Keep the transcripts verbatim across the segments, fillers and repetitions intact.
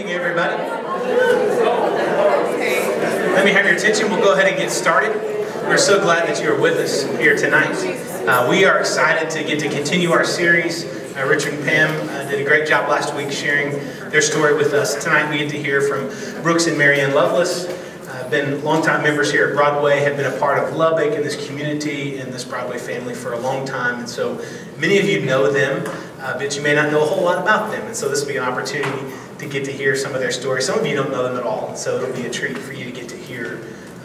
evening, everybody. Let me have your attention. We'll go ahead and get started. We're so glad that you are with us here tonight. Uh, we are excited to get to continue our series. Uh, Richard and Pam uh, did a great job last week sharing their story with us. Tonight we get to hear from Brooks and Mary Ann Loveless. Uh, been longtime members here at Broadway, have been a part of Lubbock and this community and this Broadway family for a long time. And so many of you know them, uh, but you may not know a whole lot about them. And so this will be an opportunity to get to hear some of their stories. Some of you don't know them at all, and so it'll be a treat for you to get to hear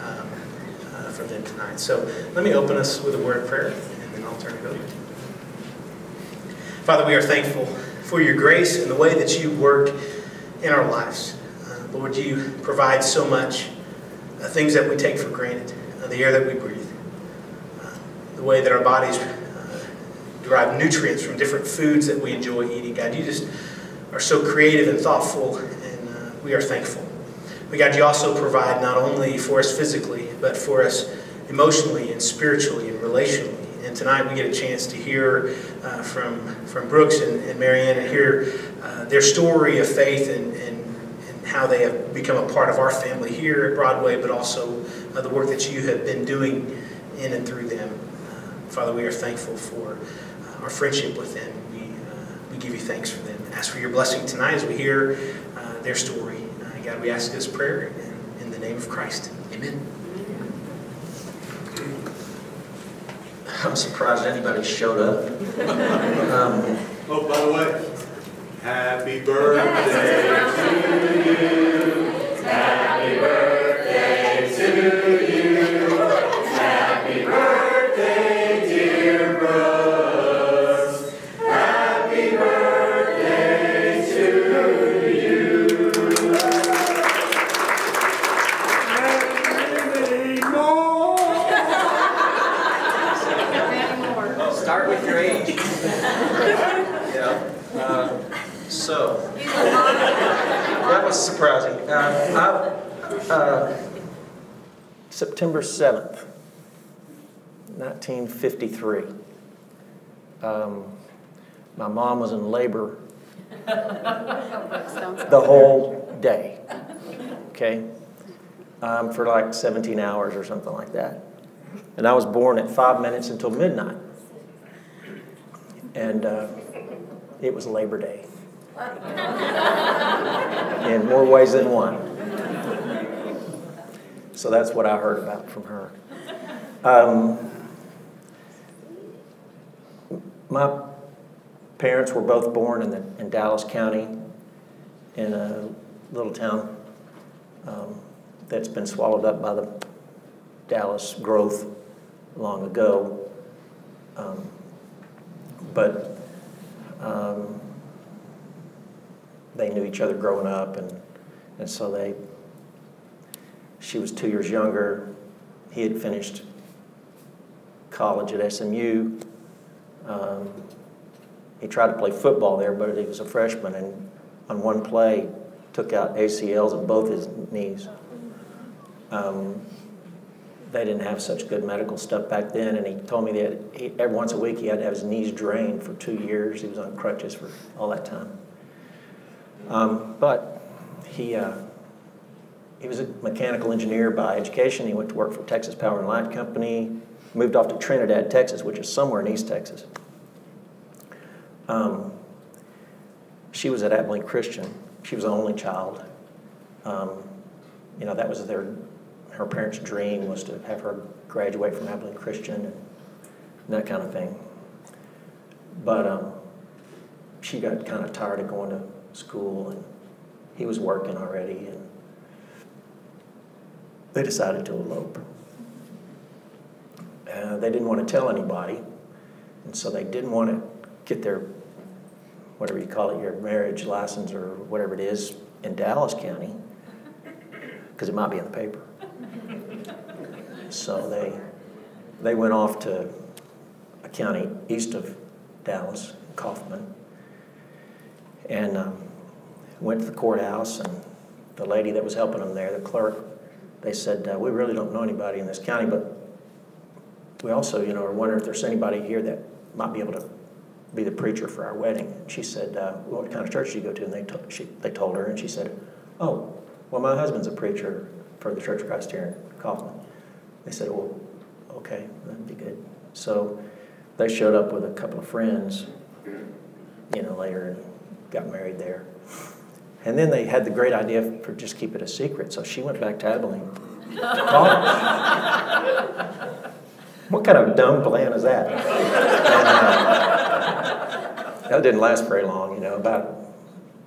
um, uh, from them tonight. So let me open us with a word of prayer, and then I'll turn it over to you. Father, we are thankful for your grace and the way that you work in our lives. Uh, Lord, you provide so much, uh, things that we take for granted, uh, the air that we breathe, uh, the way that our bodies uh, derive nutrients from different foods that we enjoy eating. God, you just are so creative and thoughtful, and uh, we are thankful. But God, you also provide not only for us physically, but for us emotionally and spiritually and relationally. And tonight we get a chance to hear uh, from, from Brooks and, and Mary Ann and hear uh, their story of faith and, and, and how they have become a part of our family here at Broadway, but also uh, the work that you have been doing in and through them. Uh, Father, we are thankful for uh, our friendship with them. We, uh, we give you thanks for them. Ask for your blessing tonight as we hear uh, their story. Uh, God, we ask this prayer in, in the name of Christ. Amen. I'm surprised anybody showed up. Um, oh, by the way, happy birthday to you. Happy birthday to you. Happy birthday, dear Brooks. Happy birthday to you. Happy birthday. Start with your age. Yeah. Uh, so that was surprising. Uh, I, uh, September seventh, nineteen fifty-three. Um, my mom was in labor the whole day. Okay, um, for like seventeen hours or something like that, and I was born at five minutes until midnight. And uh, it was Labor Day in more ways than one. So that's what I heard about from her. Um, my parents were both born in, the, in Dallas County in a little town um, that's been swallowed up by the Dallas growth long ago. Um, But um, they knew each other growing up, and, and so they, she was two years younger. He had finished college at S M U. Um, he tried to play football there, but he was a freshman, and on one play, took out A C Ls of both his knees. Um, They didn't have such good medical stuff back then, and he told me that he, every once a week he had to have his knees drained for two years. He was on crutches for all that time. Um, but he uh, he was a mechanical engineer by education. He went to work for Texas Power and Light Company, moved off to Trinidad, Texas, which is somewhere in East Texas. Um, she was at Abilene Christian. She was the only child. Um, you know, that was their... Her parents' dream was to have her graduate from Abilene Christian and that kind of thing. But um, she got kind of tired of going to school, and he was working already, and they decided to elope. Uh, they didn't want to tell anybody, and so they didn't want to get their, whatever you call it, your marriage license or whatever it is in Dallas County, because it might be in the paper. So they, they went off to a county east of Dallas, Kauffman, and um, went to the courthouse, and the lady that was helping them there, the clerk, they said, uh, we really don't know anybody in this county, but we also, you know, are wondering if there's anybody here that might be able to be the preacher for our wedding. And she said, uh, well, what kind of church do you go to? And they, t she, they told her, and she said, oh, well, my husband's a preacher for the Church of Christ here in Kauffman. They said, well, okay, that'd be good. So they showed up with a couple of friends, you know, later and got married there. And then they had the great idea for just keep it a secret. So she went back to Abilene to college. What kind of dumb plan is that? And, uh, that didn't last very long, you know, about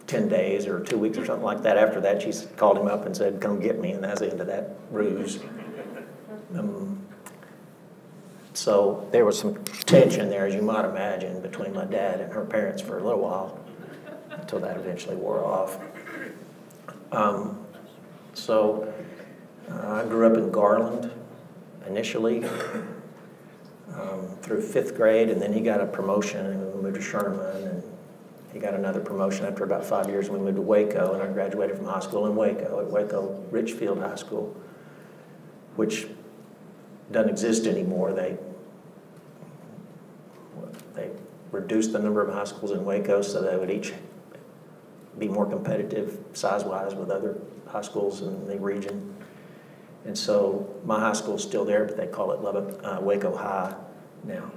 ten days or two weeks or something like that. After that, she called him up and said, come get me. And that's the end of that ruse. Um, so there was some tension there, as you might imagine, between my dad and her parents for a little while, until that eventually wore off. Um, so uh, I grew up in Garland initially um, through fifth grade, and then he got a promotion and we moved to Sherman, and he got another promotion after about five years and we moved to Waco, and I graduated from high school in Waco, at Waco Richfield High School, which doesn't exist anymore. They, they reduced the number of high schools in Waco so they would each be more competitive size-wise with other high schools in the region. And so my high school's still there, but they call it Lubbock, uh, Waco High now.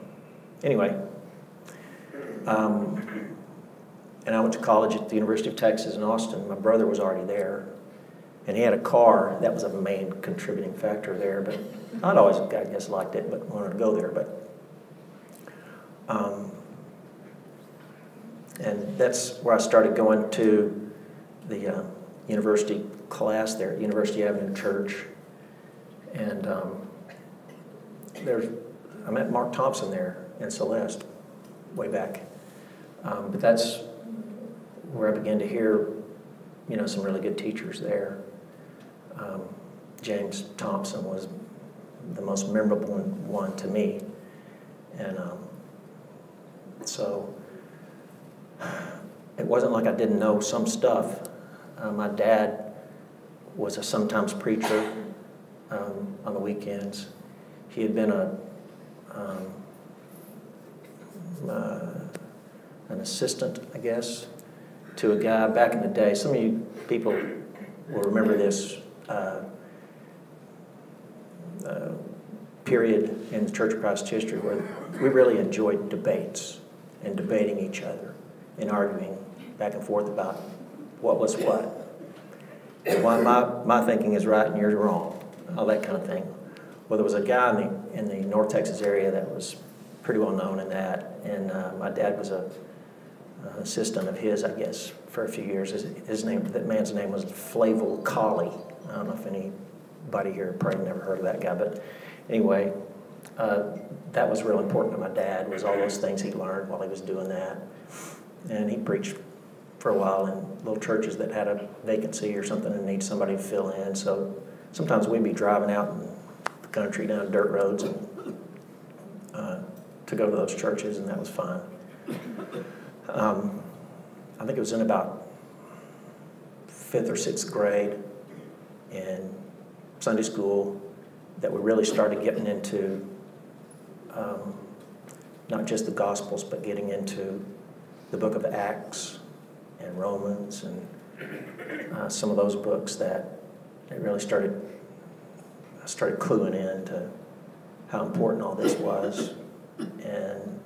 Anyway, um, and I went to college at the University of Texas in Austin. My brother was already there, and he had a car. That was a main contributing factor there, but I'd always, I guess, liked it, but wanted to go there. But um, and that's where I started going to the uh, university class there at University Avenue Church. And um, there's, I met Mark Thompson there and Celeste way back. Um, but that's where I began to hear, you know, some really good teachers there. Um, James Thompson was the most memorable one to me. And um, so it wasn't like I didn't know some stuff. Uh, my dad was a sometimes preacher. Um, on the weekends. He had been a, um, uh, an assistant, I guess, to a guy back in the day. Some of you people will remember this uh, uh, period in the Church of Christ history where we really enjoyed debates and debating each other and arguing back and forth about what was what and why my, my thinking is right and yours wrong. All that kind of thing. Well, there was a guy in the, in the North Texas area that was pretty well known in that, and uh, my dad was a, an assistant of his, I guess, for a few years. His, his name, that man's name was Flavel Colley. I don't know if anybody here probably never heard of that guy, but anyway, uh, that was real important to my dad, was all those things he learned while he was doing that. And he preached for a while in little churches that had a vacancy or something and needed somebody to fill in, so sometimes we'd be driving out in the country down dirt roads and, uh, to go to those churches, and that was fun. Um, I think it was in about fifth or sixth grade in Sunday school that we really started getting into um, not just the Gospels, but getting into the book of Acts and Romans and uh, some of those books that it really started, I started cluing in to how important all this was, and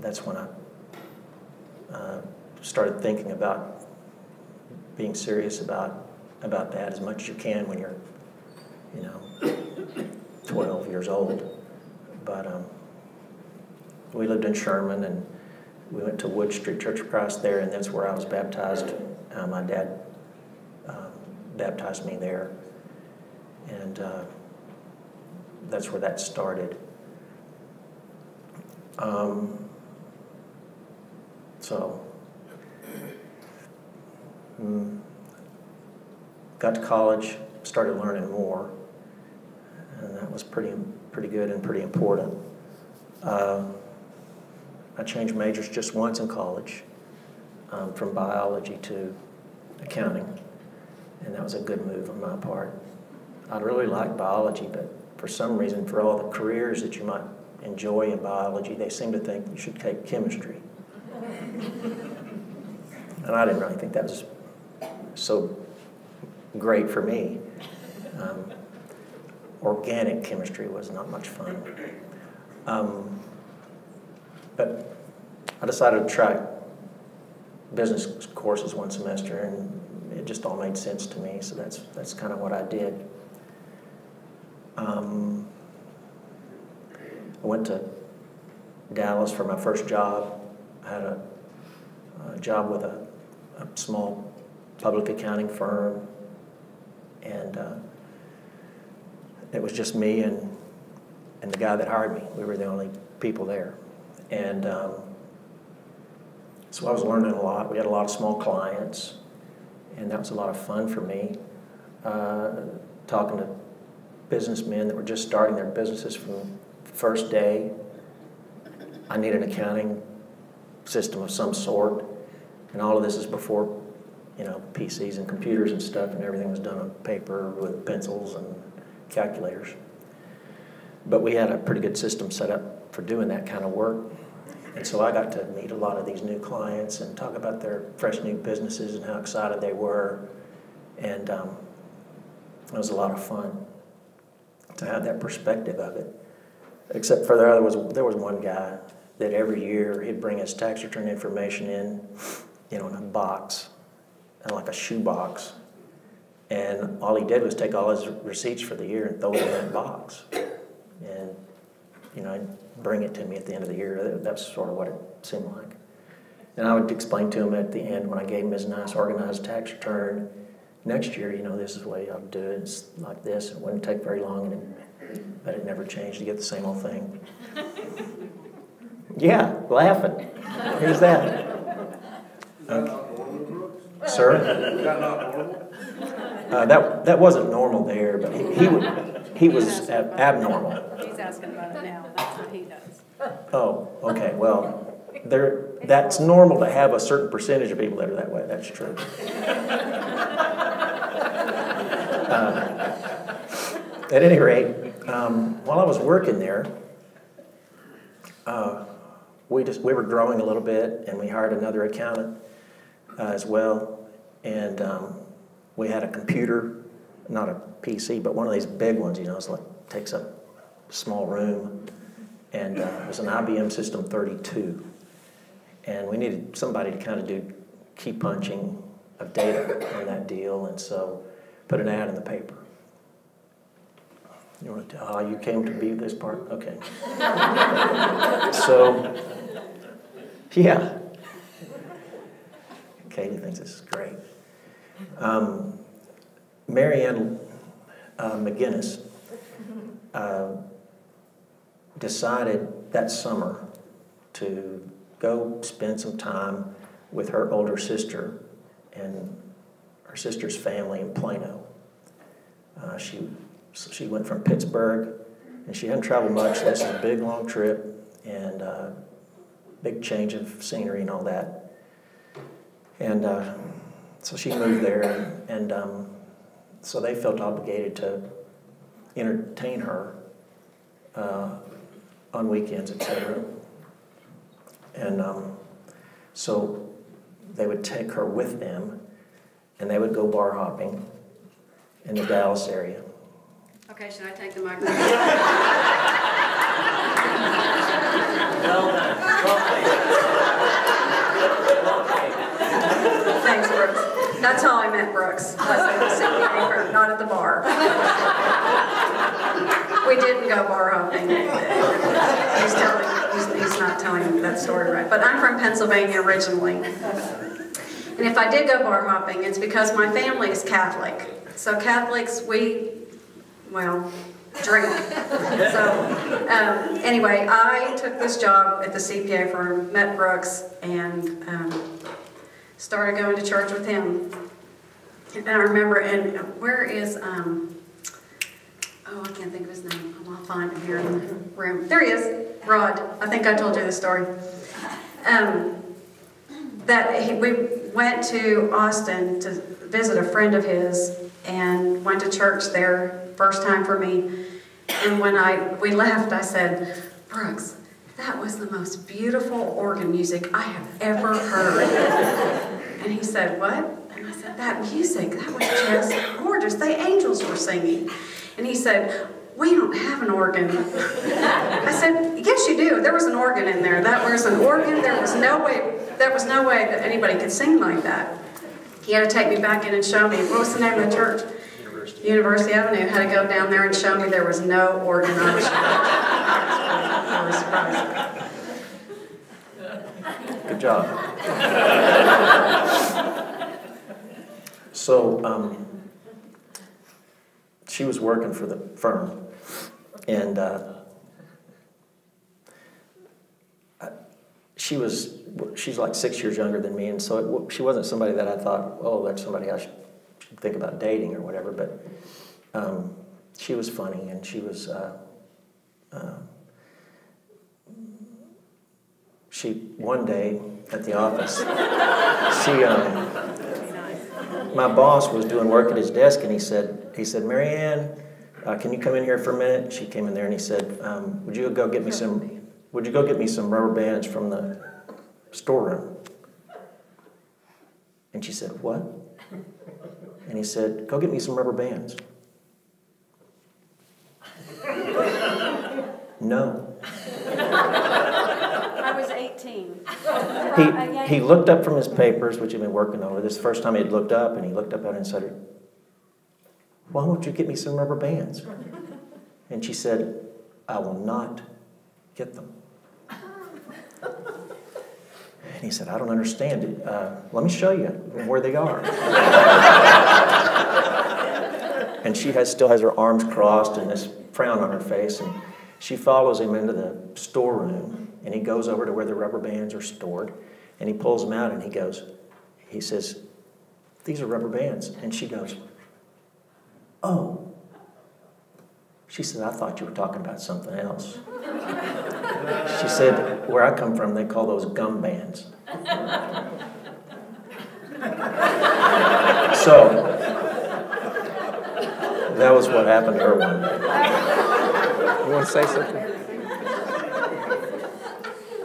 that's when I uh, started thinking about being serious about, about that as much as you can when you're, you know, twelve years old. But um, we lived in Sherman, and we went to Wood Street Church of Christ there, and that's where I was baptized. Uh, my dad baptized me there, and uh, that's where that started. Um, so, mm, got to college, started learning more, and that was pretty, pretty good and pretty important. Uh, I changed majors just once in college, um, from biology to accounting. And that was a good move on my part. I really liked biology, but for some reason, for all the careers that you might and joy in biology, they seem to think you should take chemistry. And I didn't really think that was so great for me. Um, organic chemistry was not much fun. Um, but I decided to try business courses one semester, and it just all made sense to me, so that's, that's kind of what I did. Um, I went to Dallas for my first job. I had a, a job with a, a small public accounting firm, and uh, it was just me and and the guy that hired me. We were the only people there, and um, so I was learning a lot. We had a lot of small clients, and that was a lot of fun for me, uh, talking to businessmen that were just starting their businesses from the first day. I need an accounting system of some sort, and all of this is before, you know, P Cs and computers and stuff, and everything was done on paper with pencils and calculators. But we had a pretty good system set up for doing that kind of work. And so I got to meet a lot of these new clients and talk about their fresh new businesses and how excited they were. And um, it was a lot of fun to have that perspective of it. Except for there was, there was one guy that every year he'd bring his tax return information in, you know, in a box, like a shoe box, and all he did was take all his receipts for the year and throw them in that box, and you know, I'd bring it to me at the end of the year. That's sort of what it seemed like. And I would explain to him at the end when I gave him his nice organized tax return, next year, you know, this is the way I'll do it. It's like this. It wouldn't take very long, and it, but it never changed. You get the same old thing. Yeah, laughing. Here's that. Okay. Sir? Was that not normal? Uh, that, that wasn't normal there, but he, he, would, he was ab abnormal. He's asking about it now. That's what he does. Oh, okay. Well, there, that's normal to have a certain percentage of people that are that way. That's true. Uh, at any rate, um, while I was working there, uh, we, just, we were growing a little bit, and we hired another accountant Uh, as well, and um, we had a computer, not a P C, but one of these big ones, you know, it's like takes up a small room, and uh, it was an I B M System thirty-two, and we needed somebody to kind of do key punching of data on that deal, and so put an ad in the paper. You want to tell, oh, you came to be this part? Okay. So, yeah. Katie thinks this is great. Um, Mary Ann uh, McGinnis uh, decided that summer to go spend some time with her older sister and her sister's family in Plano. Uh, she, she went from Pittsburgh, and she hadn't traveled much. So this is a big, long trip, and uh, big change of scenery and all that. And uh, so she moved there, and um, so they felt obligated to entertain her uh, on weekends, et cetera. And um, so they would take her with them, and they would go bar hopping in the Dallas area. Okay, should I take the microphone? Well done. Thanks, Brooks. That's how I met Brooks. Not at the bar. We didn't go bar hopping. He's, telling, he's, he's not telling that story right. But I'm from Pennsylvania originally. And if I did go bar hopping, it's because my family is Catholic. So Catholics, we, well, drink. So um, anyway, I took this job at the C P A firm, met Brooks, and um, started going to church with him. And I remember, and where is, um, oh, I can't think of his name. I'll find him here in the room. There he is, Rod. I think I told you this story. Um, that he, we went to Austin to visit a friend of his and went to church there, first time for me. And when I we left, I said, Brooks, that was the most beautiful organ music I have ever heard. And he said, what? And I said, that music, that was just gorgeous. The angels were singing. And he said, we don't have an organ. I said, yes, you do. There was an organ in there. That was an organ. There was no way, there was no way that anybody could sing like that. He had to take me back in and show me. What was the name of the church? University, University Avenue. Had to go down there and show me there was no organ on the church. I was surprised. Good job. So, um, she was working for the firm. And uh, she was, she's like six years younger than me, and so it, she wasn't somebody that I thought, oh, that's somebody I should think about dating or whatever, but um, she was funny, and she was, uh, uh, she, one day at the office, she, um, my boss was doing work at his desk, and he said, he said, Mary Ann, uh, can you come in here for a minute? She came in there, and he said, um, would you go get me some... Would you go get me some rubber bands from the storeroom? And she said, what? And he said, go get me some rubber bands. No. I was eighteen. He, he looked up from his papers, which he'd been working over. This is the first time he'd looked up, and he looked up at her and said, why won't you get me some rubber bands? And she said, I will not get them. And he said, I don't understand it. Uh, let me show you where they are. And she has, still has her arms crossed and this frown on her face. And she follows him into the storeroom. And he goes over to where the rubber bands are stored. And he pulls them out and he goes, he says, these are rubber bands. And she goes, oh. She said, I thought you were talking about something else. She said, where I come from, they call those gum bands. So, that was what happened to her one day. You want to say something?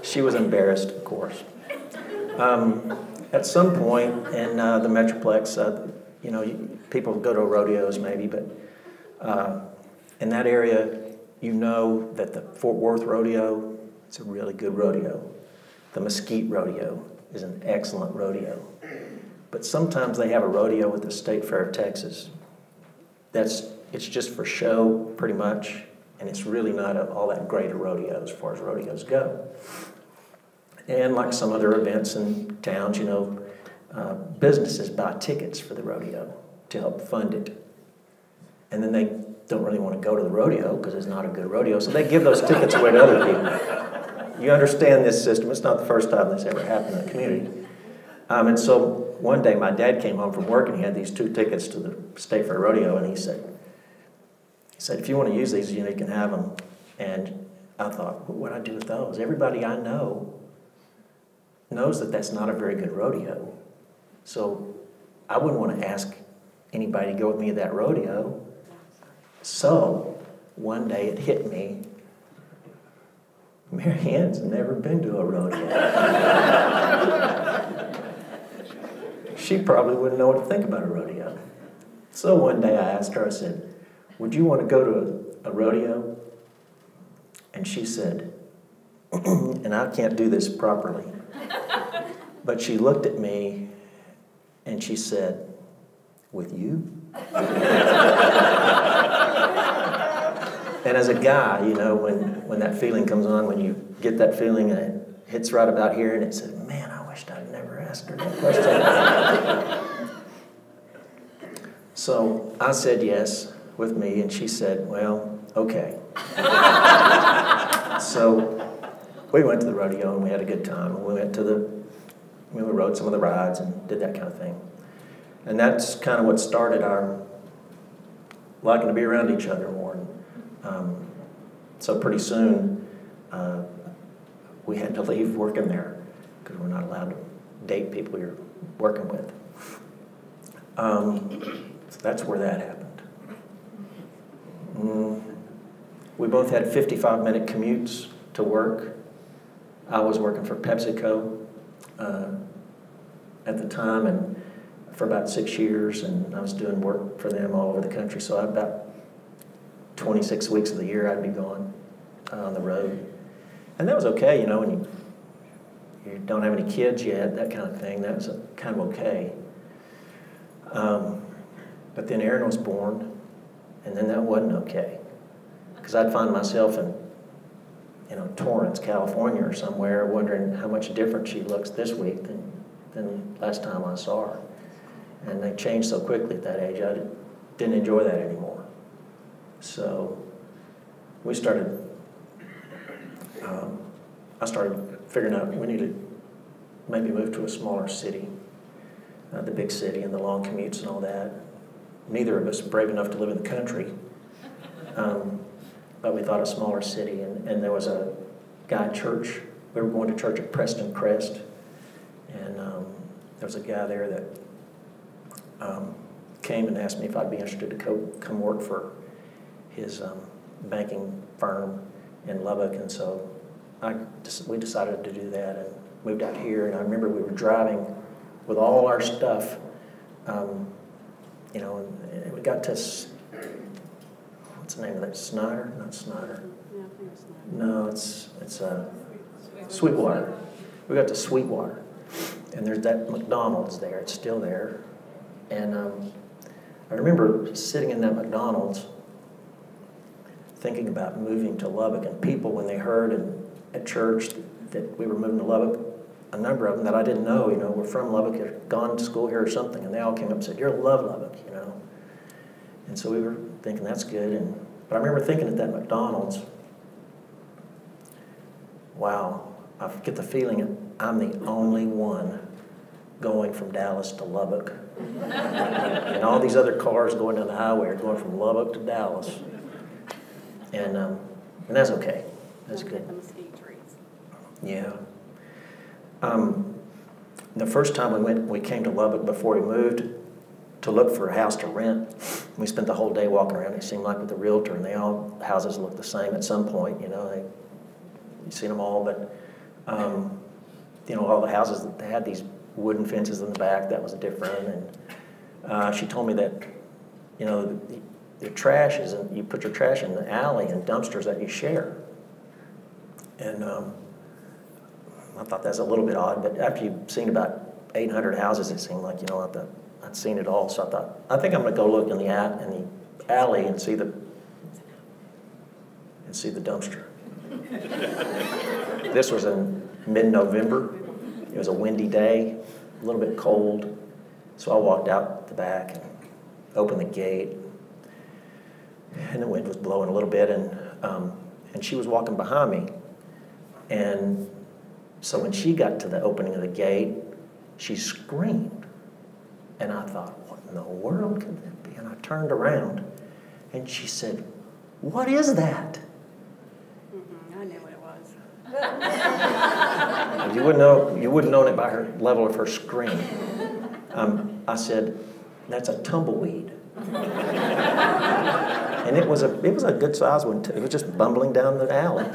She was embarrassed, of course. Um, at some point in uh, the Metroplex, uh, you know, people go to rodeos maybe, but uh, in that area, you know that the Fort Worth Rodeo, it's a really good rodeo. The Mesquite Rodeo is an excellent rodeo. But sometimes they have a rodeo at the State Fair of Texas. That's, it's just for show, pretty much, and it's really not a, all that great a rodeo as far as rodeos go. And like some other events in towns, you know, uh, businesses buy tickets for the rodeo to help fund it. And then they don't really want to go to the rodeo because it's not a good rodeo, so they give those tickets away to other people. You understand this system. It's not the first time this ever happened in the community. Um, and so one day my dad came home from work and he had these two tickets to the State Fair Rodeo, and he said, he said, if you want to use these, you can have them. And I thought, what would I do with those? Everybody I know knows that that's not a very good rodeo. So I wouldn't want to ask anybody to go with me to that rodeo. So, one day it hit me, Mary Ann's never been to a rodeo. She probably wouldn't know what to think about a rodeo. So one day I asked her, I said, would you want to go to a, a rodeo? And she said, and I can't do this properly, but she looked at me and she said, with you? And as a guy, you know, when, when that feeling comes on, when you get that feeling and it hits right about here and it says, man, I wished I'd never asked her that question. So I said yes with me, and she said, well, okay. So we went to the rodeo and we had a good time. We went to the, we rode some of the rides and did that kind of thing. And that's kind of what started our liking to be around each other more. Um, so pretty soon, uh, we had to leave working there because we're not allowed to date people you're working with. Um, so that's where that happened. Mm. We both had fifty-five minute commutes to work. I was working for PepsiCo uh, at the time, and for about six years, and I was doing work for them all over the country. So I, about twenty-six weeks of the year, I'd be gone uh, on the road, and that was okay, you know, when you you don't have any kids yet, that kind of thing. That was kind of okay. Um, but then Aaron was born, and then that wasn't okay, because I'd find myself in, you know, Torrance, California, or somewhere, wondering how much different she looks this week than than last time I saw her. And they changed so quickly at that age, I didn't enjoy that anymore. So we started, um, I started figuring out we need to maybe move to a smaller city, uh, the big city and the long commutes and all that. Neither of us were brave enough to live in the country, um, but we thought a smaller city, and, and there was a guy at church. We were going to church at Preston Crest, and um, there was a guy there that Um, came and asked me if I'd be interested to co come work for his um, banking firm in Lubbock, and so I, we decided to do that and moved out here. And I remember we were driving with all our stuff, um, you know, and, and we got to, what's the name of that, Snyder? Not Snyder. No, I think it's Snyder. No, it's, it's uh, Sweetwater. We got to Sweetwater, and there's that McDonald's there. It's still there. And um, I remember sitting in that McDonald's thinking about moving to Lubbock, and people, when they heard in, at church that we were moving to Lubbock, a number of them that I didn't know, you know, were from Lubbock, had gone to school here or something, and they all came up and said, "You'll love Lubbock," you know. And so we were thinking, that's good. And, but I remember thinking at that McDonald's, wow, I get the feeling I'm the only one going from Dallas to Lubbock. And all these other cars going down the highway are going from Lubbock to Dallas. And, um, and that's okay. That's good. Yeah. Um, the first time we went, we came to Lubbock before we moved to look for a house to rent. We spent the whole day walking around. It seemed like with the realtor, and they all, houses look the same at some point, you know. They, you've seen them all, but, um, you know, all the houses that had these wooden fences in the back, that was different. And uh, she told me that, you know, the, the trash is, in, you put your trash in the alley and dumpsters that you share. And um, I thought that's a little bit odd, but after you've seen about eight hundred houses, it seemed like, you know, I'd, I'd seen it all. So I thought, I think I'm gonna go look in the, in the alley and see the, and see the dumpster. This was in mid-November. It was a windy day, a little bit cold, so I walked out the back and opened the gate, and the wind was blowing a little bit, and, um, and she was walking behind me. And so when she got to the opening of the gate, she screamed, and I thought, what in the world could that be? And I turned around, and she said, "What is that?" Mm-mm, I knew what it was. You wouldn't know, you wouldn't know it by her level of her scream. Um, I said, "That's a tumbleweed," and it was a it was a good sized one too. It was just bumbling down the alley,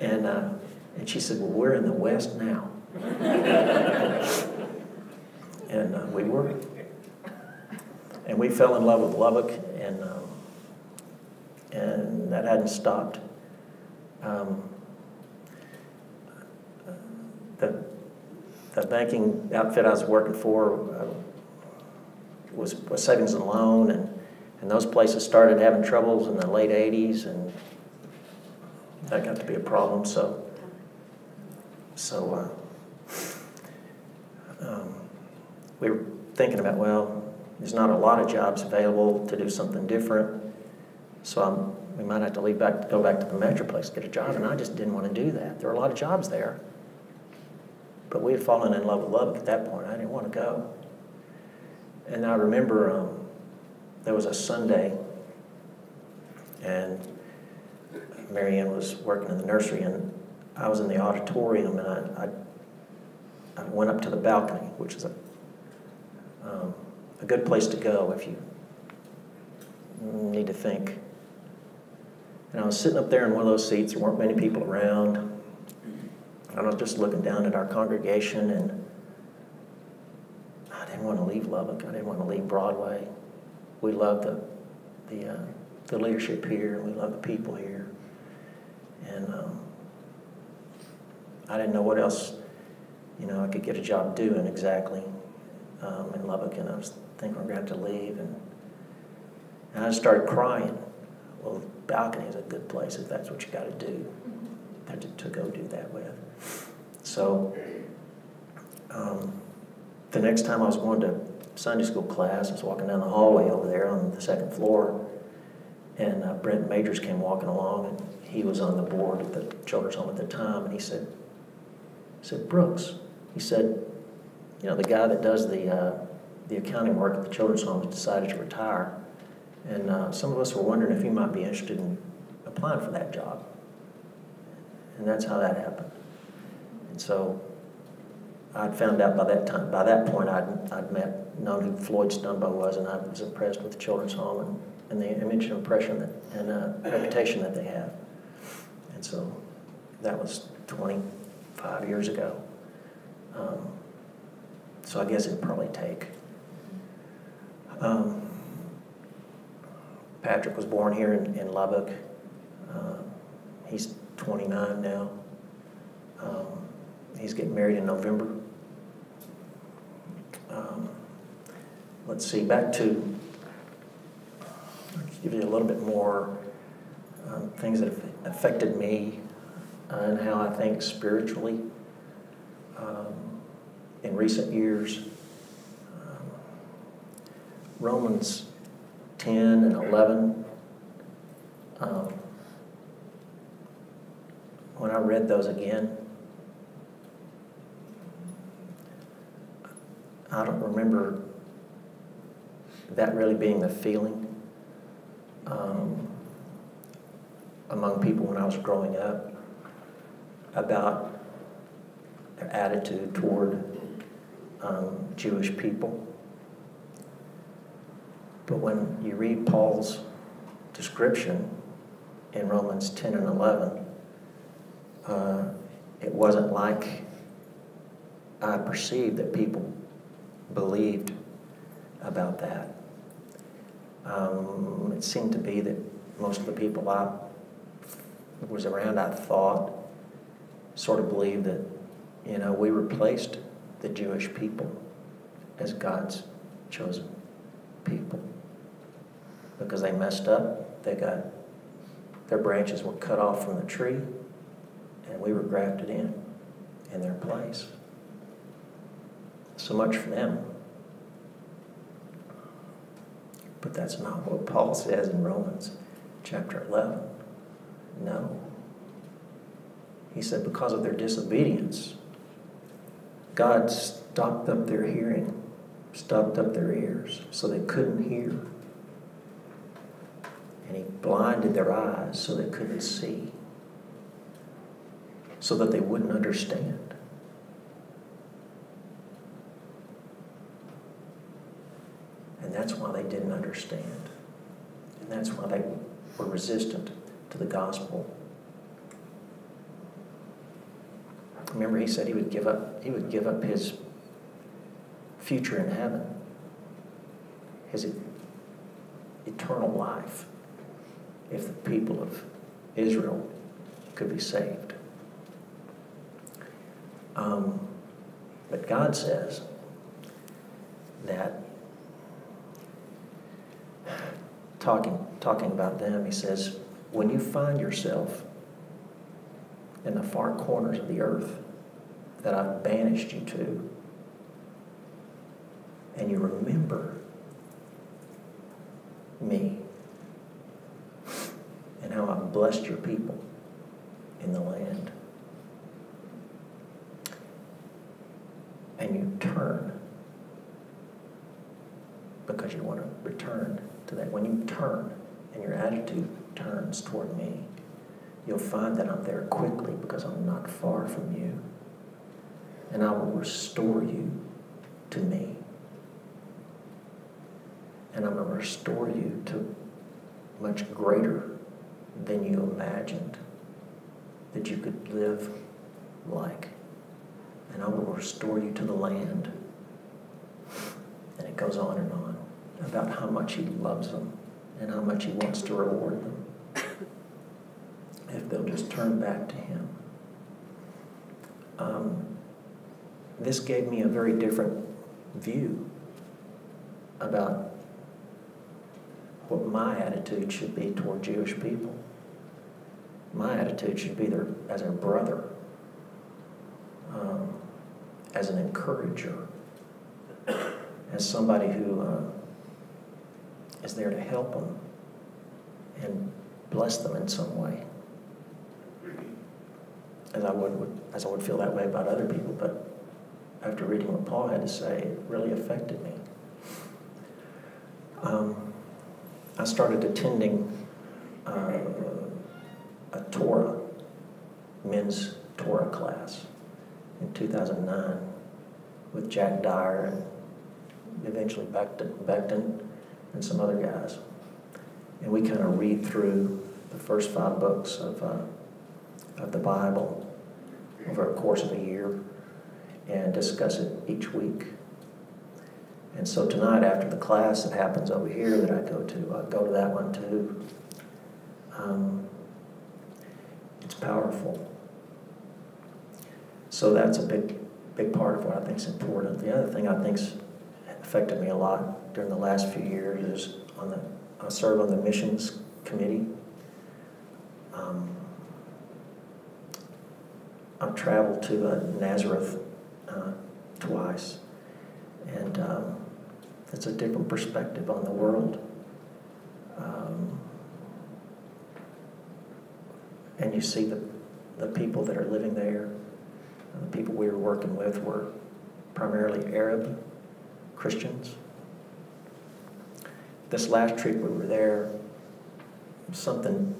and uh, and she said, "Well, we're in the West now," and uh, we were, and we fell in love with Lubbock, and um, and that hadn't stopped. Um, The, the banking outfit I was working for uh, was, was savings and loan, and, and those places started having troubles in the late eighties, and that got to be a problem. So, so uh, um, we were thinking about, well, there's not a lot of jobs available to do something different, so I'm, we might have to leave back, go back to the metroplex, get a job, and I just didn't want to do that. There were a lot of jobs there. But we had fallen in love with Lubbock at that point. I didn't want to go. And I remember um, there was a Sunday, and Mary Ann was working in the nursery, and I was in the auditorium, and I, I, I went up to the balcony, which is a, um, a good place to go if you need to think. And I was sitting up there in one of those seats. There weren't many people around. And I was just looking down at our congregation, and I didn't want to leave Lubbock. I didn't want to leave Broadway. We love the, the, uh, the leadership here, and we love the people here. And um, I didn't know what else, you know, I could get a job doing exactly um, in Lubbock, and I was thinking we're going to have to leave. And, and I just started crying. Well, the balcony is a good place if that's what you got to do, to, to go do that with. So um, the next time I was going to Sunday school class, I was walking down the hallway over there on the second floor, and uh, Brent Majors came walking along, and he was on the board at the Children's Home at the time, and he said, he said, Brooks, he said, you know, the guy that does the, uh, the accounting work at the Children's Home has decided to retire, and uh, some of us were wondering if you might be interested in applying for that job. And that's how that happened. And so I'd found out by that time, by that point I'd, I'd met, known who Floyd Stumbo was, and I was impressed with the Children's Home and, and the image and impression that, and uh, reputation that they have. And so that was twenty-five years ago. Um, so I guess it'd probably take. Um, Patrick was born here in, in Lubbock. Uh, he's twenty-nine now. Um, he's getting married in November. Um, let's see, back to, I'll give you a little bit more um, things that have affected me uh, and how I think spiritually um, in recent years. Um, Romans ten and eleven, um, when I read those again, I don't remember that really being the feeling um, among people when I was growing up about their attitude toward um, Jewish people. But when you read Paul's description in Romans ten and eleven, uh, it wasn't like I perceived that people believed about that. Um, it seemed to be that most of the people I was around, I thought, sort of believed that, you know, we replaced the Jewish people as God's chosen people. Because they messed up, they got, their branches were cut off from the tree, and we were grafted in, in their place. So much for them. But that's not what Paul says in Romans chapter eleven. No. He said because of their disobedience, God stopped up their hearing, stopped up their ears, so they couldn't hear. And he blinded their eyes so they couldn't see, so that they wouldn't understand. And that's why they didn't understand. And that's why they were resistant to the gospel. Remember, he said he would give up, he would give up his future in heaven, his e- eternal life, if the people of Israel could be saved. Um, but God says that, talking, talking about them, he says, when you find yourself in the far corners of the earth that I've banished you to, and you remember me, and how I've blessed your people in the land, and you turn, because you want to return to that. When you turn and your attitude turns toward me, you'll find that I'm there quickly because I'm not far from you, and I will restore you to me. And I'm going to restore you to much greater than you imagined that you could live like. And I will restore you to the land. And it goes on and on about how much he loves them and how much he wants to reward them if they'll just turn back to him. Um, this gave me a very different view about what my attitude should be toward Jewish people. My attitude should be there as a brother, um, as an encourager, as somebody who uh, is there to help them and bless them in some way, as I would, would as I would feel that way about other people. But after reading what Paul had to say, it really affected me. Um, I started attending uh, a Torah, men's Torah class in two thousand nine with Jack Dyer and eventually Becton, Becton and some other guys. And we kind of read through the first five books of, uh, of the Bible over a course of a year and discuss it each week. And so tonight after the class that happens over here that I go to, I go to that one too. Um, it's powerful. So that's a big, big part of what I think is important. The other thing I think's affected me a lot during the last few years is on the, I serve on the missions committee. Um, I've traveled to uh, Nazareth uh, twice, and um, it's a different perspective on the world. Um, and you see the, the people that are living there, and the people we were working with were primarily Arab Christians. This last trip we were there, something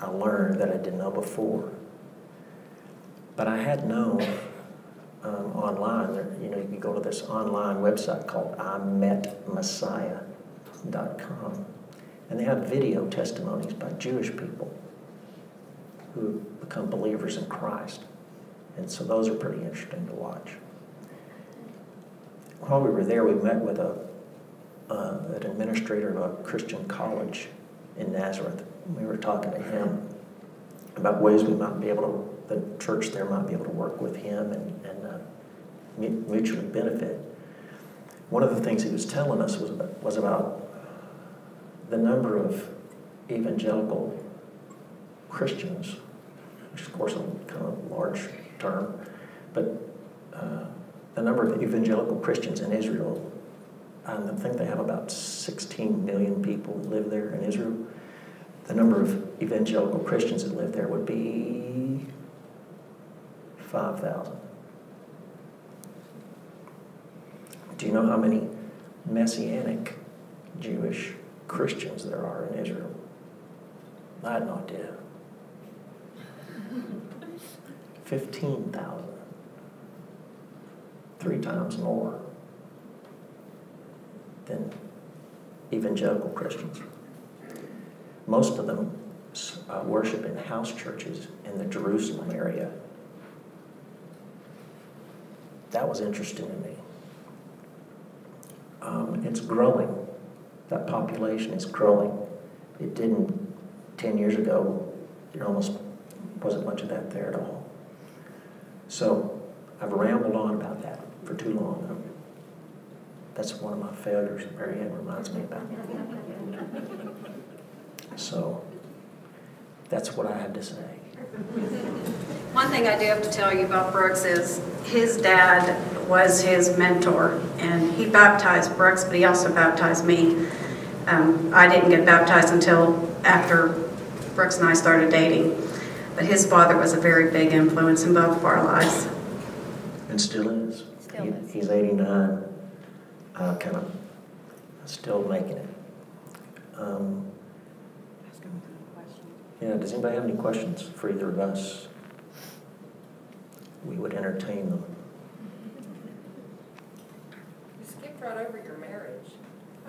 I learned that I didn't know before. But I had known um, online, there, you know, you can go to this online website called I met messiah dot com. And they have video testimonies by Jewish people who become believers in Christ. And so those are pretty interesting to watch. While we were there, we met with a, uh, an administrator of a Christian college in Nazareth. We were talking to him about ways we might be able to, the church there might be able to work with him and, and uh, mutually benefit. One of the things he was telling us was about, was about the number of evangelical Christians, which is of course a kind of large term, but uh, the number of evangelical Christians in Israel. I think they have about sixteen million people who live there in Israel. The number of evangelical Christians that live there would be five thousand. Do you know how many Messianic Jewish Christians there are in Israel? I had no idea. fifteen thousand. Three times more than evangelical Christians. Most of them uh, worship in house churches in the Jerusalem area. That was interesting to me. Um, it's growing. That population is growing. It didn't ten years ago. There almost wasn't much of that there at all. So I've rambled on about that for too long. I'm, that's one of my failures that Mary Ann reminds me about. So that's what I had to say. One thing I do have to tell you about Brooks is his dad was his mentor, and he baptized Brooks, but he also baptized me. Um, I didn't get baptized until after Brooks and I started dating, but his father was a very big influence in both of our lives. And still is. Still he, is. He's eighty-nine, uh, kind of still making it. Um, Yeah, does anybody have any questions for either of us? We would entertain them. You skipped right over your marriage.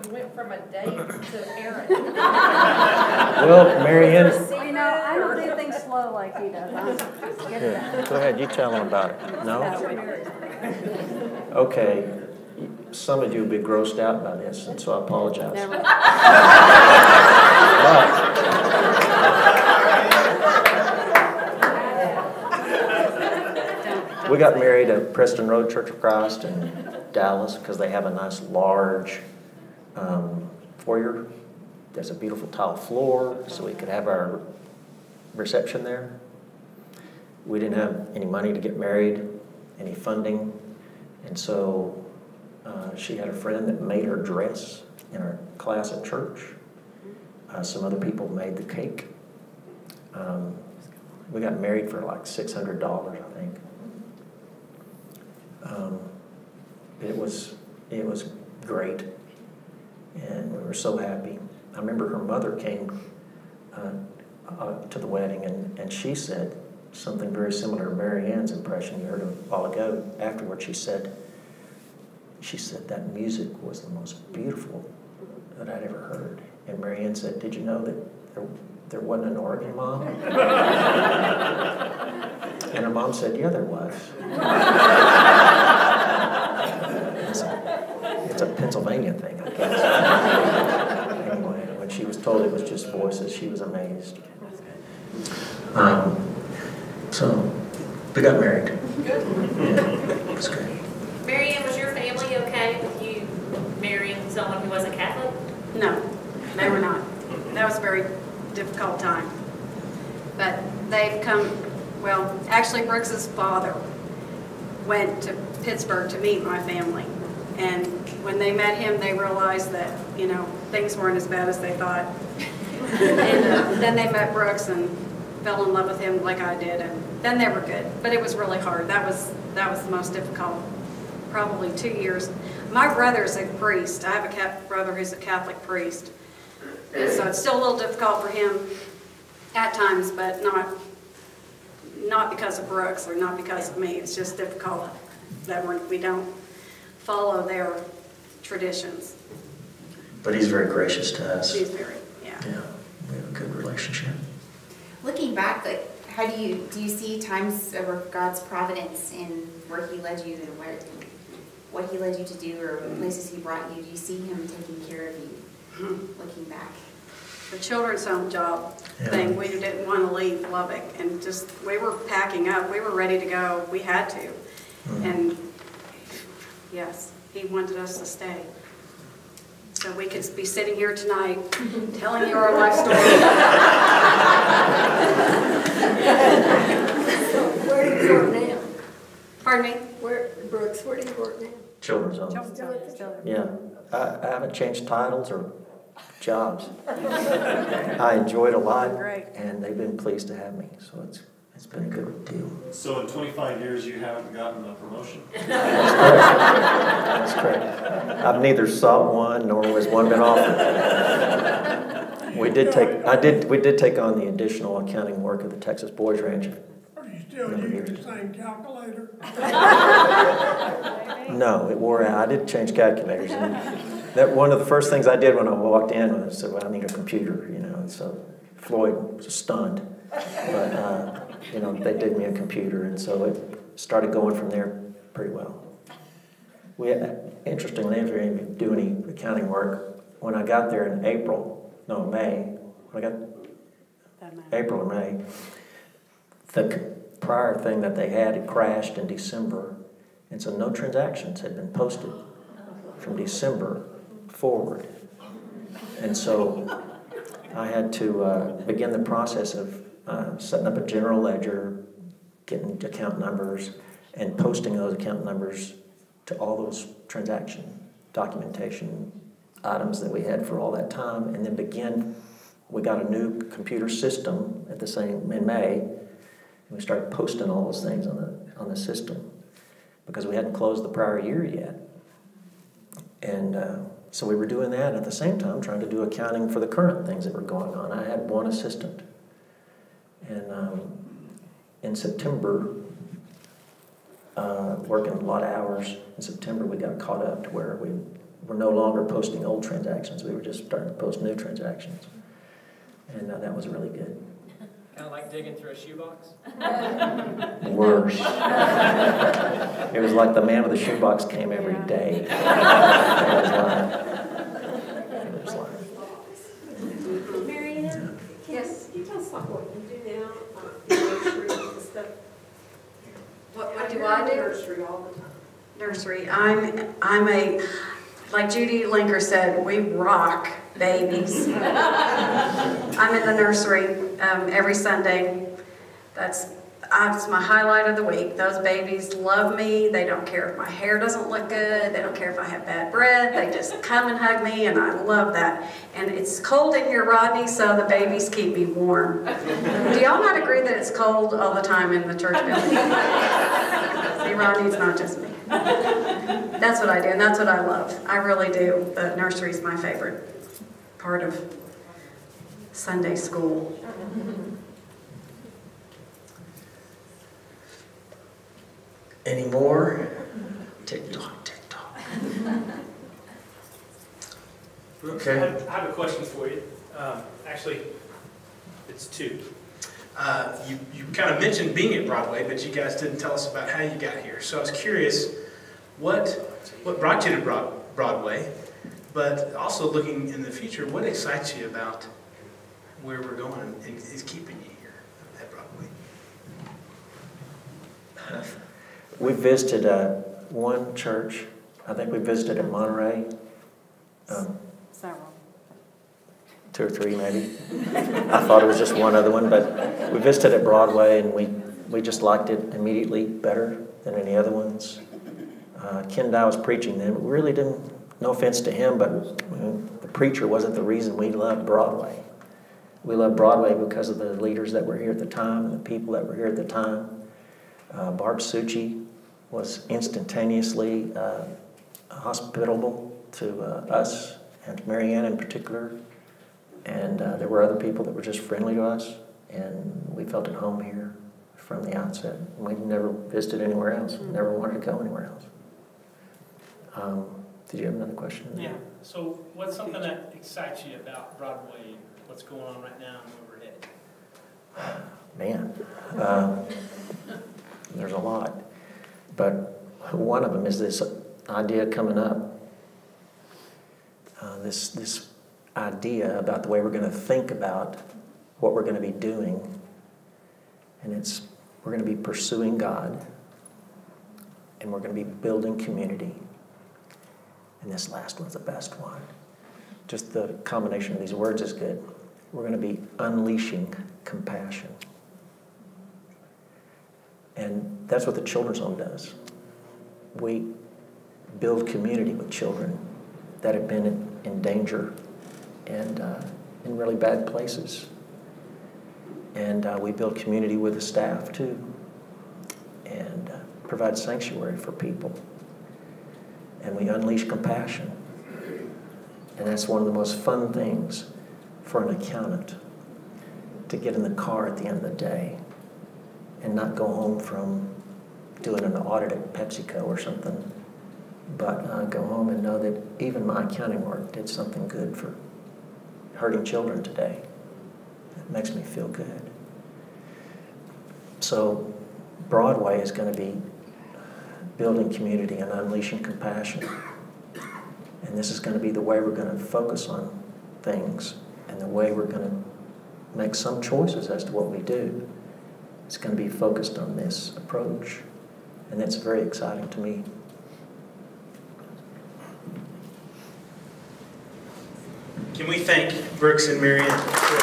We went from a date to Aaron. Well, Mary Ann, You know, I don't do things slow like he does. I'm yeah. Go ahead, you tell him about it. No? Okay. Some of you will be grossed out by this, and so I apologize. Never. But we got married at Preston Road Church of Christ in Dallas because they have a nice large um, foyer. There's a beautiful tile floor, so we could have our reception there. We didn't have any money to get married, any funding, and so Uh, she had a friend that made her dress in her class at church. Uh, some other people made the cake. Um, we got married for like six hundred dollars, I think. Um, it was it was great, and we were so happy. I remember her mother came uh, uh, to the wedding, and, and she said something very similar to Mary Ann's impression you heard a while ago. Afterwards, she said, She said that music was the most beautiful that I'd ever heard. And Mary Ann said, "Did you know that there, there wasn't an organ, Mom?" And her mom said, "Yeah, there was." It's, a, it's a Pennsylvania thing, I guess. Anyway, when she was told it was just voices, she was amazed. Um, so we got married. Good. Yeah, it was good. Mary Ann, was your family okay with you marrying someone who wasn't Catholic? No, they were not. That was a very difficult time. But they've come, well, actually Brooks's father went to Pittsburgh to meet my family. And when they met him, they realized that, you know, things weren't as bad as they thought. And uh, then they met Brooks and fell in love with him like I did. And then they were good. But it was really hard. That was, that was the most difficult. Probably two years. My brother's a priest. I have a Catholic brother who's a Catholic priest. So it's still a little difficult for him at times, but not not because of Brooks or not because of me. It's just difficult that we're, we don't follow their traditions. But he's very gracious to us. He's very, yeah. Yeah, we have a good relationship. Looking back, like, how do you, do you see times of God's providence in where he led you and where what he led you to do or places he brought you? Do you see him taking care of you, looking back? The Children's Home job yeah. thing, we didn't want to leave Lubbock, and just, we were packing up. We were ready to go. We had to. Mm-hmm. And, yes, he wanted us to stay. So we could be sitting here tonight telling you our life story. Where do you work now? Pardon me? Where, Brooks, where do you work now? Children's Home. Children's Home. Yeah. I, I haven't changed titles or jobs. I enjoyed a lot, Great. and they've been pleased to have me, so it's it's been a good deal. So in twenty-five years, you haven't gotten a promotion? That's correct. That's correct. I've neither sought one nor was one been offered. We did take, I did, we did take on the additional accounting work of the Texas Boys Ranch. Still use the same calculator? No, it wore out. I did change calculators. And that one of the first things I did when I walked in was I said, "Well, I need a computer," you know. And so Floyd was stunned, but uh, you know, they did me a computer, and so it started going from there pretty well. We had, interestingly, after I didn't do any accounting work, when I got there in April, no May, when I got April or May, the prior thing that they had had crashed in December, and so no transactions had been posted from December forward. And so I had to uh, begin the process of uh, setting up a general ledger, getting account numbers, and posting those account numbers to all those transaction documentation items that we had for all that time, and then begin, we got a new computer system at the same, in May, we started posting all those things on the on the system because we hadn't closed the prior year yet, and uh, so we were doing that and at the same time trying to do accounting for the current things that were going on. I had one assistant, and um, in September, uh, working a lot of hours in September, we got caught up to where we were no longer posting old transactions. We were just starting to post new transactions, and uh, that was really good. Kind of like digging through a shoebox? Worse. It was like the man with the shoebox came every day. Mary Ann, yes. Can you tell us about what you do now? Nursery and stuff. What, what do I do? Nursery all the time. Nursery. I'm I'm a like Judy Linker said, we rock babies. I'm in the nursery um, every Sunday. That's, that's my highlight of the week. Those babies love me. They don't care if my hair doesn't look good. They don't care if I have bad breath. They just come and hug me, and I love that. And it's cold in here, Rodney, so the babies keep me warm. Do y'all not agree that it's cold all the time in the church building? See, Rodney's not just me. That's what I do, and that's what I love. I really do. The nursery's my favorite part of Sunday school. Any more? TikTok, TikTok. Brooks, okay. I have, I have a question for you. Um, actually, it's two. Uh, you you kind of mentioned being at Broadway, but you guys didn't tell us about how you got here. So I was curious, what what brought you to Broad, Broadway? But also looking in the future, what excites you about where we're going and is keeping you here at Broadway? We visited uh, one church. I think we visited in Monterey. Um, Several. Two or three, maybe. I thought it was just one other one, but we visited at Broadway, and we, we just liked it immediately better than any other ones. Uh, Ken Dye was preaching then. We really didn't... No offense to him, but you know, the preacher wasn't the reason we loved Broadway. We loved Broadway because of the leaders that were here at the time and the people that were here at the time. Uh, Barb Succi was instantaneously uh, hospitable to uh, us, and Mary Ann in particular. And uh, there were other people that were just friendly to us, and we felt at home here from the outset. We never visited anywhere else, never wanted to go anywhere else. Um, Did you have another question? Yeah. So what's something that excites you about Broadway, what's going on right now and where we're headed? Man, uh, there's a lot. But one of them is this idea coming up, uh, this, this idea about the way we're going to think about what we're going to be doing. And it's we're going to be pursuing God, and we're going to be building community. And this last one's the best one. Just the combination of these words is good. We're going to be unleashing compassion. And that's what the Children's Home does. We build community with children that have been in, in danger and uh, in really bad places. And uh, we build community with the staff, too, and uh, provide sanctuary for people. And we unleash compassion. And that's one of the most fun things for an accountant, to get in the car at the end of the day and not go home from doing an audit at PepsiCo or something, but uh, go home and know that even my accounting work did something good for hurting children today. It makes me feel good. So Broadway is going to be building community and unleashing compassion. And this is going to be the way we're going to focus on things and the way we're going to make some choices as to what we do. It's going to be focused on this approach. And that's very exciting to me. Can we thank Brooks and Mary Ann for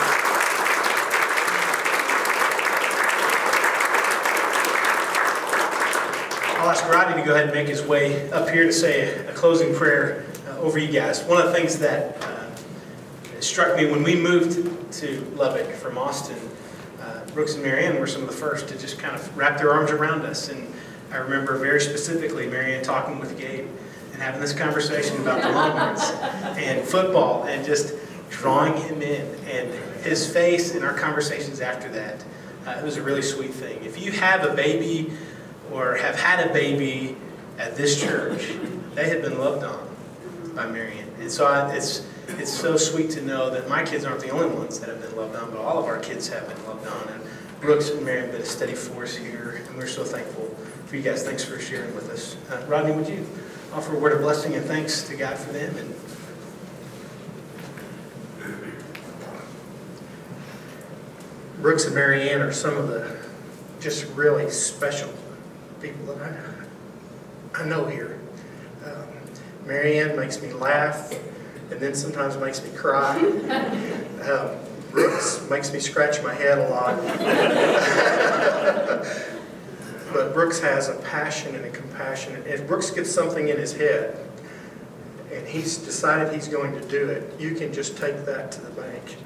I'll ask Rodney to go ahead and make his way up here to say a, a closing prayer uh, over you guys. One of the things that uh, struck me when we moved to Lubbock from Austin, uh, Brooks and Mary Ann were some of the first to just kind of wrap their arms around us. And I remember very specifically Mary Ann talking with Gabe and having this conversation about the Longhorns and football and just drawing him in. And his face in our conversations after that, uh, it was a really sweet thing. If you have a baby or have had a baby at this church, they have been loved on by Mary Ann. And so I, it's, it's so sweet to know that my kids aren't the only ones that have been loved on, but all of our kids have been loved on. And Brooks and Mary have been a steady force here, and we're so thankful for you guys. Thanks for sharing with us. Uh, Rodney, would you offer a word of blessing and thanks to God for them? And Brooks and Mary Ann are some of the just really special people that I, I know here. Um, Mary Ann makes me laugh, and then sometimes makes me cry. Um, Brooks makes me scratch my head a lot. But Brooks has a passion and a compassion. If Brooks gets something in his head, and he's decided he's going to do it, you can just take that to the bank.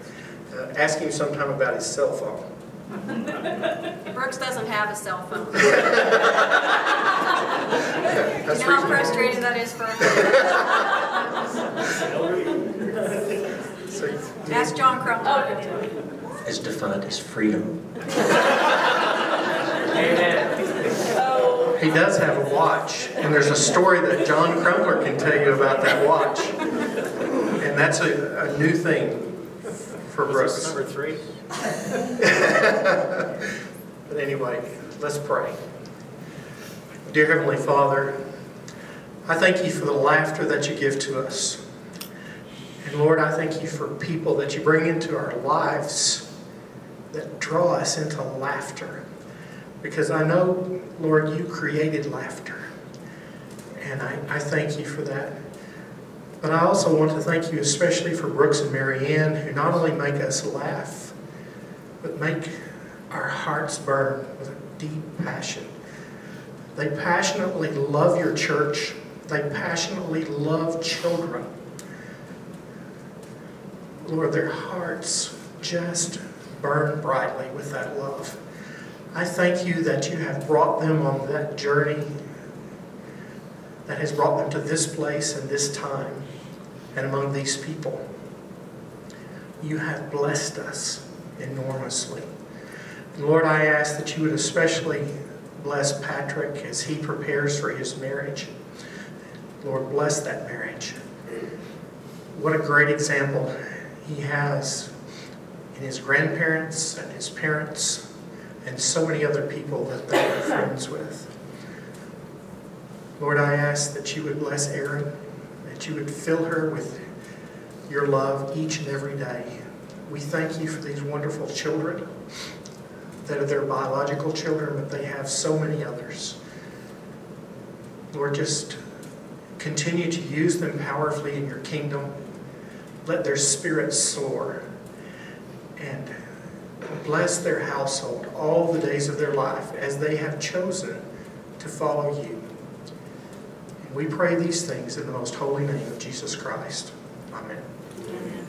Uh, ask him sometime about his cell phone. Brooks doesn't have a cell phone. That's you know how frustrating that is for him. So, yeah. Ask John Crumpler. Oh, it's defined as freedom. Amen. He does have a watch, and there's a story that John Crumpler can tell you about that watch, and that's a, a new thing for Brooks. This is number three. But anyway, let's pray. Dear Heavenly Father, I thank you for the laughter that you give to us. And Lord, I thank you for people that you bring into our lives that draw us into laughter. Because I know, Lord, you created laughter. And I, I thank you for that. But I also want to thank you especially for Brooks and Mary Ann, who not only make us laugh, but make our hearts burn with a deep passion. They passionately love your church. They passionately love children. Lord, their hearts just burn brightly with that love. I thank you that you have brought them on that journey that has brought them to this place and this time and among these people. You have blessed us enormously. Lord, I ask that you would especially bless Patrick as he prepares for his marriage. Lord, bless that marriage. What a great example he has in his grandparents and his parents and so many other people that they are friends with. Lord, I ask that you would bless Erin, that you would fill her with your love each and every day. We thank you for these wonderful children that are their biological children, but they have so many others. Lord, just continue to use them powerfully in your kingdom. Let their spirits soar and bless their household all the days of their life as they have chosen to follow you. We pray these things in the most holy name of Jesus Christ. Amen. Amen.